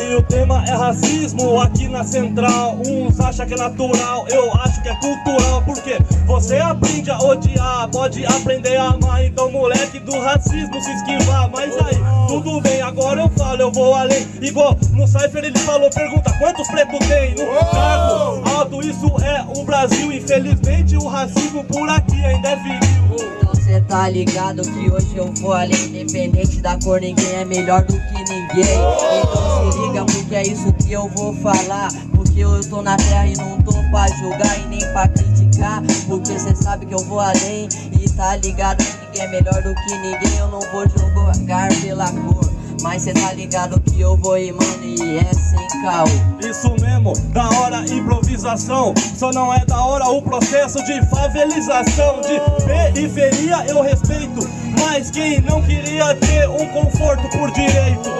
E o tema é racismo aqui na central. Uns acham que é natural, eu acho que é cultural. Porque você aprende a odiar, pode aprender a amar. Então moleque do racismo se esquivar. Mas aí, tudo bem, agora eu falo, eu vou além. Igual no Cypher ele falou, pergunta quantos pretos tem no cargo alto. Isso é o Brasil, infelizmente o racismo por aqui ainda é viril. Cê tá ligado que hoje eu vou além, independente da cor, ninguém é melhor do que ninguém. Então se liga porque é isso que eu vou falar, porque eu tô na terra e não tô pra julgar e nem pra criticar, porque cê sabe que eu vou além e tá ligado que ninguém é melhor do que ninguém. Eu não vou julgar pela cor, mas cê tá ligado que eu vou ir, mano, e é sem caô. Isso mesmo, da hora improvisação, só não é da hora o processo de favelização. De periferia eu respeito, mas quem não queria ter um conforto por direito?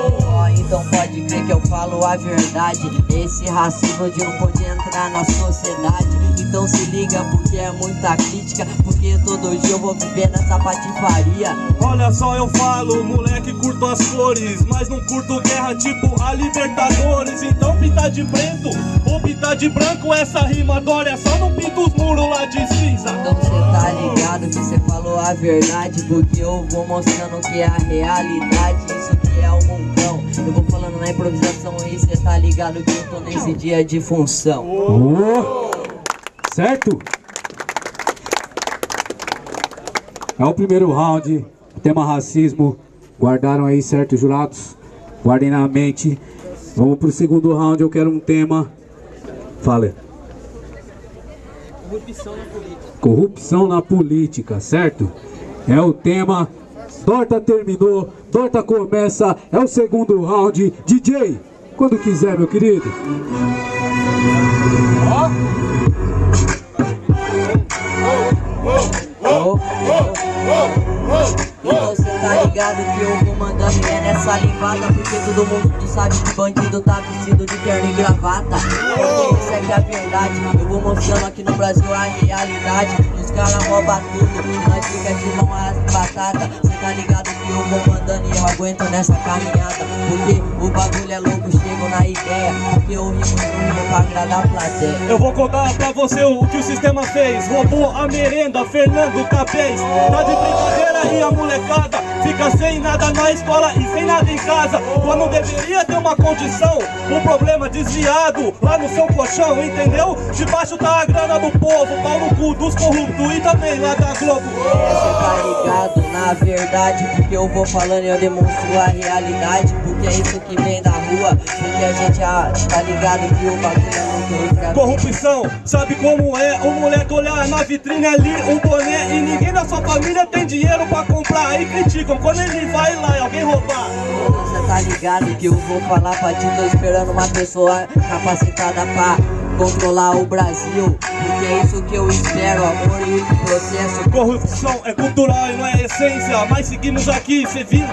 Então pode crer que eu falo a verdade, esse racismo de não poder entrar na sociedade. Então se liga porque é muita crítica, porque todo dia eu vou viver nessa patifaria. Olha só, eu falo, moleque, curto as cores, mas não curto guerra tipo a Libertadores. Então pintar de preto ou pintar de branco, essa rimatória só não pinta os muros lá de cinza. Então cê tá ligado que cê falou a verdade, porque eu vou mostrando que é a realidade, isso que é o mundão. Eu vou falando na improvisação e cê tá ligado que eu tô nesse dia de função. Certo? É o primeiro round, tema racismo. Guardaram aí, certo, jurados? Guardem na mente. Vamos pro segundo round, eu quero um tema. Fala. Corrupção na política. Corrupção na política, certo? É o tema. Dorta terminou, Dorta começa. É o segundo round. DJ, quando quiser, meu querido. Ó. Você tá ligado que eu vou mandando é nessa livada, porque todo mundo tu sabe que bandido tá vestido de terno e gravata. Isso é que é a verdade, eu vou mostrando aqui no Brasil a realidade. Os caras roubam tudo, nós fica de mão às batatas. Você tá ligado que eu vou mandando e eu aguento nessa caminhada, porque o bagulho é louco, chego na ideia, porque eu rimo tudo pra agradar a plateia. Eu vou contar pra você o que o sistema fez. Roubou a merenda, Fernando Capês. Tá de brincadeira e a molecada fica sem nada na escola e sem nada em casa, quando deveria ter uma condição. O problema desviado lá no seu colchão, entendeu? Debaixo tá a grana do povo, pau no cu dos corruptos e também lá da Globo. Você tá ligado na verdade, porque eu vou falando e eu demonstro a realidade, porque é isso que vem da rua, porque a gente tá ligado que o bagulho é corrupção. Sabe como é o moleque olhar na vitrine ali um boné e ninguém na sua família tem dinheiro pra comprar, e criticam quando ele vai lá e alguém roubar. Você tá ligado que eu vou falar pra ti, tô esperando uma pessoa capacitada pra controlar o Brasil, porque é isso que eu espero, amor e o processo. Corrupção é cultural e não é essência, mas seguimos aqui servindo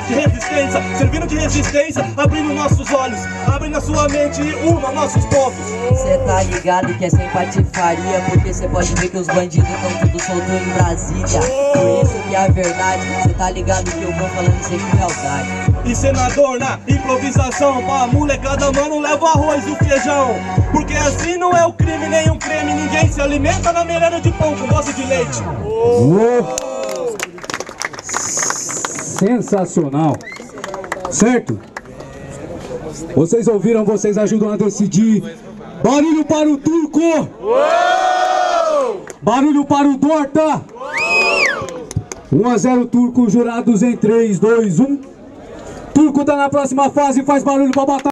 de resistência, abrindo nossos olhos, abrindo a sua mente e uma nossos povos. Cê tá ligado que é sem patifaria, porque cê pode ver que os bandidos estão tudo solto em Brasília. Por isso que é a verdade, cê tá ligado que eu vou falando sem crueldade. E senador na improvisação, pra molecada, mano, leva o arroz e o feijão, porque assim não é o crime, nenhum creme, ninguém se alimenta na merenda de pão com doce de leite. Sensacional, certo? Vocês ouviram, vocês ajudam a decidir. Barulho para o Turco! Barulho para o Dorta! 1 a 0 Turco, jurados em 3, 2, 1. Turco tá na próxima fase, faz barulho pra batalha.